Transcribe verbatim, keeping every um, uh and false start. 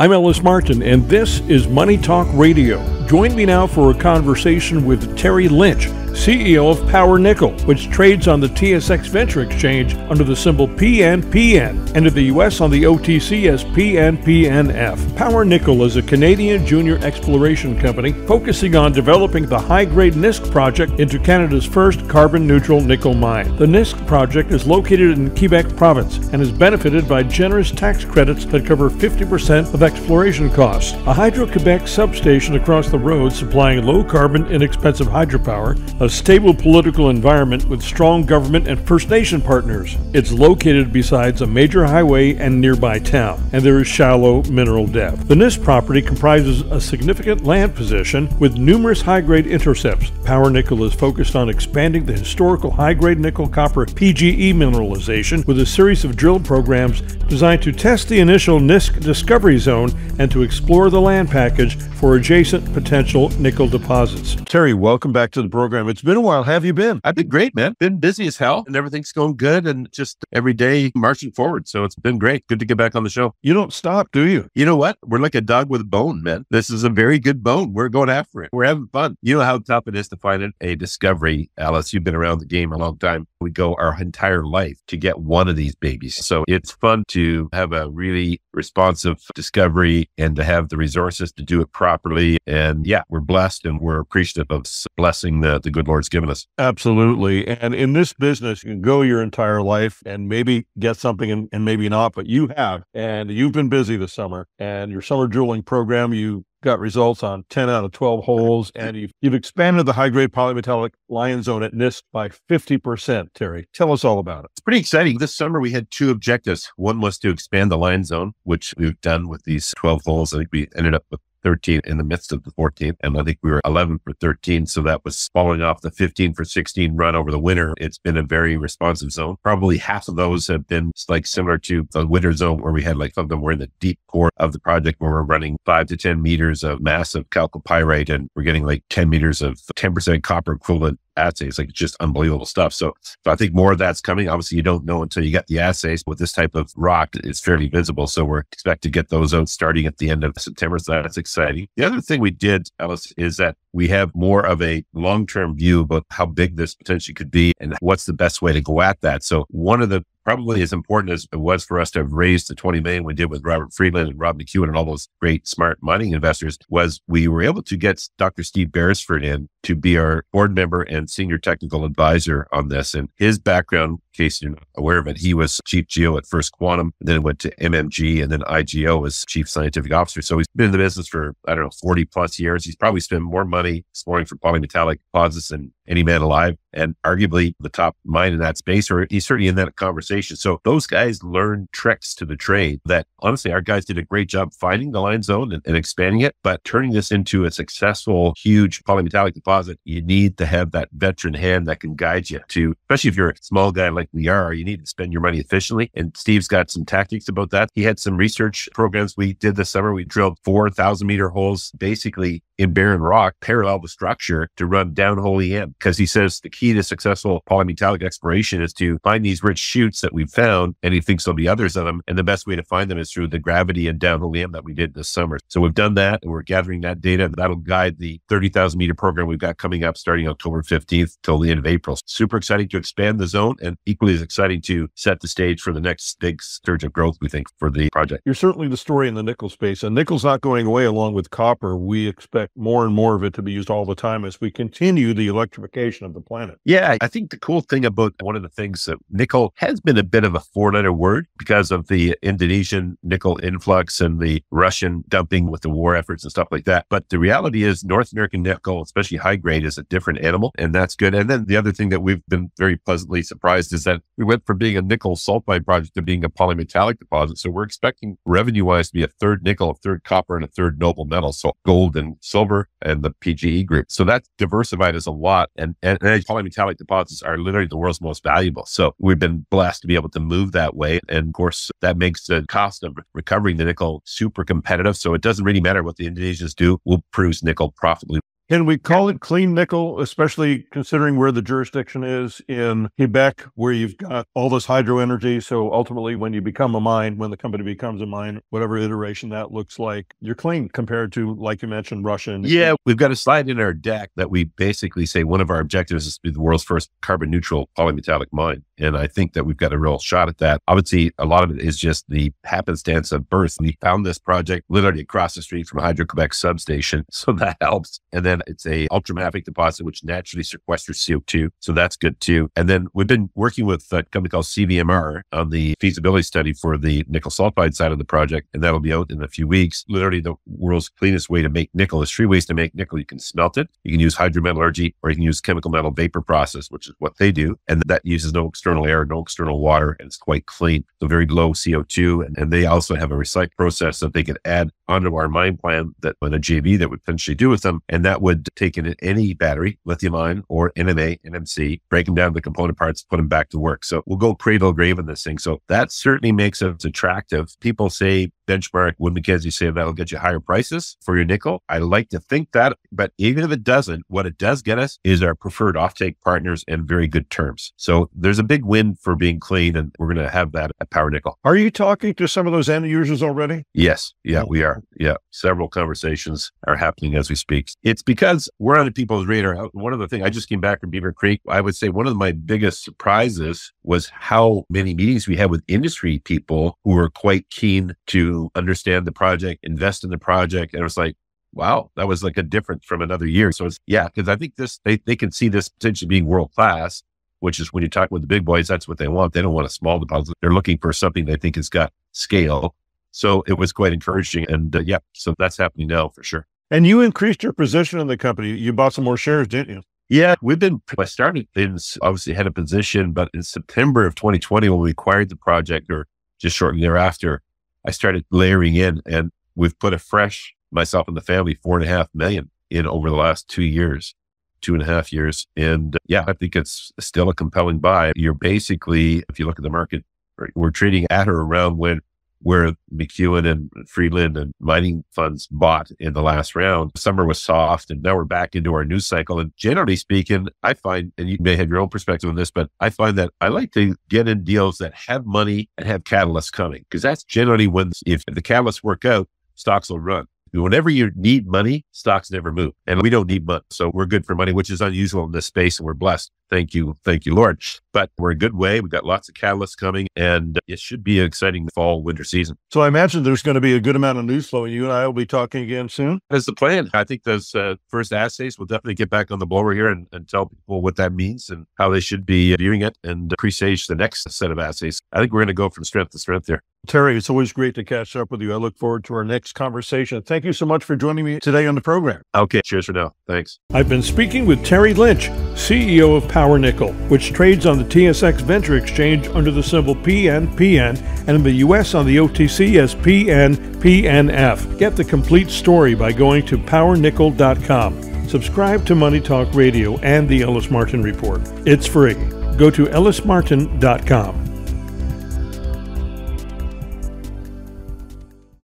I'm Ellis Martin, and this is Money Talk Radio. Join me now for a conversation with Terry Lynch, C E O of Power Nickel, which trades on the T S X Venture Exchange under the symbol P N P N, and in the U S on the O T C as P N P N F. Power Nickel is a Canadian junior exploration company focusing on developing the high-grade Nisk project into Canada's first carbon-neutral nickel mine. The Nisk project is located in Quebec province and is benefited by generous tax credits that cover fifty percent of exploration costs. A Hydro-Quebec substation across the road supplying low-carbon, inexpensive hydropower, a stable political environment with strong government and First Nation partners. It's located besides a major highway and nearby town, and there is shallow mineral depth. The Nisk property comprises a significant land position with numerous high-grade intercepts. Power Nickel is focused on expanding the historical high-grade nickel-copper P G E mineralization with a series of drill programs designed to test the initial Nisk discovery zone and to explore the land package for adjacent potential nickel deposits. Terry, welcome back to the program. It's been a while. How have you been? I've been great, man. Been busy as hell and everything's going good and just every day marching forward. So it's been great. Good to get back on the show. You don't stop, do you? You know what? We're like a dog with a bone, man. This is a very good bone. We're going after it. We're having fun. You know how tough it is to find a discovery, Alice. You've been around the game a long time. We go our entire life to get one of these babies. So it's fun to have a really responsive discovery and to have the resources to do it properly. And yeah, we're blessed and we're appreciative of blessing that the good Lord's given us. Absolutely. And in this business, you can go your entire life and maybe get something and, and maybe not, but you have, and you've been busy this summer and your summer drilling program, you got results on ten out of twelve holes, and you've, you've expanded the high-grade polymetallic Lion Zone at Nisk by fifty percent, Terry. Tell us all about it. It's pretty exciting. This summer, we had two objectives. One was to expand the Lion Zone, which we've done with these twelve holes. I think we ended up with thirteen in the midst of the fourteenth, and I think we were eleven for thirteen, so that was falling off the fifteen for sixteen run over the winter. It's been a very responsive zone. Probably half of those have been like similar to the winter zone where we had like some of them were in the deep core of the project where we're running five to ten meters of massive chalcopyrite, and we're getting like ten meters of ten percent copper equivalent assays. Like, just unbelievable stuff. So, so I think more of that's coming. Obviously, you don't know until you get the assays. With this type of rock, it's fairly visible. So we're expected to get those out starting at the end of September. So that's exciting. The other thing we did, Ellis, is that we have more of a long-term view about how big this potentially could be and what's the best way to go at that. So one of the probably as important as it was for us to have raised the twenty million we did with Robert Friedland and Rob McEwen and all those great smart mining investors was we were able to get Doctor Steve Beresford in to be our board member and senior technical advisor on this. And his background, in case you're not aware of it, he was chief geo at First Quantum, and then went to M M G, and then I G O as chief scientific officer. So he's been in the business for, I don't know, forty plus years. He's probably spent more money exploring for polymetallic deposits than any man alive, and arguably the top mind in that space, or he's certainly in that conversation. So those guys learned tricks to the trade that, honestly, our guys did a great job finding the Lion Zone and, and expanding it, but turning this into a successful, huge polymetallic deposit, you need to have that veteran hand that can guide you to, especially if you're a small guy like we are, you need to spend your money efficiently. And Steve's got some tactics about that. He had some research programs we did this summer. We drilled four thousand meter holes, basically in barren rock, parallel with structure to run downhole E M. Because he says the key to successful polymetallic exploration is to find these rich chutes that we've found, and he thinks there'll be others of them. And the best way to find them is through the gravity and downhole E M that we did this summer. So we've done that, and we're gathering that data. That'll guide the thirty thousand meter program we've got coming up starting October fifteenth till the end of April. Super exciting to expand the zone, and equally as exciting to set the stage for the next big surge of growth, we think, for the project. You're certainly the story in the nickel space, and nickel's not going away along with copper. We expect more and more of it to be used all the time as we continue the electrification of the planet. Yeah, I think the cool thing about one of the things that nickel has been a bit of a four-letter word because of the Indonesian nickel influx and the Russian dumping with the war efforts and stuff like that. But the reality is North American nickel, especially high grade, is a different animal, and that's good. And then the other thing that we've been very pleasantly surprised is that we went from being a nickel sulfide project to being a polymetallic deposit. So we're expecting revenue-wise to be a third nickel, a third copper, and a third noble metal, so gold and silver. silver and the P G E group. So that's diversified us a lot. And, and, and polymetallic deposits are literally the world's most valuable. So we've been blessed to be able to move that way. And of course, that makes the cost of recovering the nickel super competitive. So it doesn't really matter what the Indonesians do. We'll produce nickel profitably. Can we call it clean nickel, especially considering where the jurisdiction is in Quebec, where you've got all this hydro energy? So ultimately, when you become a mine, when the company becomes a mine, whatever iteration that looks like, you're clean compared to, like you mentioned, Russian. Yeah, we've got a slide in our deck that we basically say one of our objectives is to be the world's first carbon neutral polymetallic mine. And I think that we've got a real shot at that. Obviously, a lot of it is just the happenstance of birth. We found this project literally across the street from Hydro-Quebec substation. So that helps. And then it's a ultramafic deposit, which naturally sequesters C O two. So that's good too. And then we've been working with a company called C V M R on the feasibility study for the nickel sulfide side of the project. And that'll be out in a few weeks. Literally the world's cleanest way to make nickel. There's three ways to make nickel. You can smelt it, you can use hydrometallurgy, or you can use chemical metal vapor process, which is what they do. And that uses no external air, no external water, and it's quite clean. So very low C O two. And, and they also have a recycling process that they could add onto our mine plan that on a J V that would potentially do with them. And that would take in any battery, lithium ion or N M A, N M C, break them down to the component parts, put them back to work. So we'll go cradle grave in this thing. So that certainly makes us attractive. People say benchmark, Wood Mackenzie say that'll get you higher prices for your nickel. I like to think that, but even if it doesn't, what it does get us is our preferred offtake partners and very good terms. So there's a big win for being clean, and we're going to have that at Power Nickel. Are you talking to some of those end users already? Yes. Yeah, we are. Yeah. Several conversations are happening as we speak. It's because we're on people's radar. One of the things, I just came back from Beaver Creek. I would say one of my biggest surprises was how many meetings we had with industry people who were quite keen to understand the project, invest in the project. And it was like, wow, that was like a difference from another year. So it's, yeah, because I think this, they, they can see this potentially being world-class, which is when you talk with the big boys, that's what they want. They don't want a small deposit. They're looking for something they think has got scale. So it was quite encouraging. And uh, yeah, so that's happening now for sure. And you increased your position in the company. You bought some more shares, didn't you? Yeah, we've been, I started, in, obviously had a position, but in September of twenty twenty, when we acquired the project or just shortly thereafter, I started layering in, and we've put a fresh, myself and the family, four and a half million in over the last two years, two and a half years. And yeah, I think it's still a compelling buy. You're basically, if you look at the market, we're trading at or around when where McEwen and Friedland and mining funds bought in the last round. Summer was soft, and now we're back into our news cycle. And generally speaking, I find, and you may have your own perspective on this, but I find that I like to get in deals that have money and have catalysts coming, because that's generally when, if the catalysts work out, stocks will run. Whenever you need money, stocks never move. And we don't need money. So we're good for money, which is unusual in this space. And we're blessed. Thank you. Thank you, Lord. But we're in good way. We've got lots of catalysts coming, and it should be an exciting fall, winter season. So I imagine there's going to be a good amount of news flow. You and I will be talking again soon. That's the plan. I think those uh, first assays will definitely get back on the blower here and, and tell people what that means and how they should be viewing it and presage the next set of assays. I think we're going to go from strength to strength there. Terry, it's always great to catch up with you. I look forward to our next conversation. Thank you so much for joining me today on the program. Okay. Cheers for now. Thanks. I've been speaking with Terry Lynch, C E O of Power Nickel, which trades on the T S X Venture Exchange under the symbol P N P N and in the U S on the O T C as P N P N F. Get the complete story by going to Power Nickel dot com. Subscribe to Money Talk Radio and the Ellis Martin Report. It's free. Go to Ellis Martin dot com.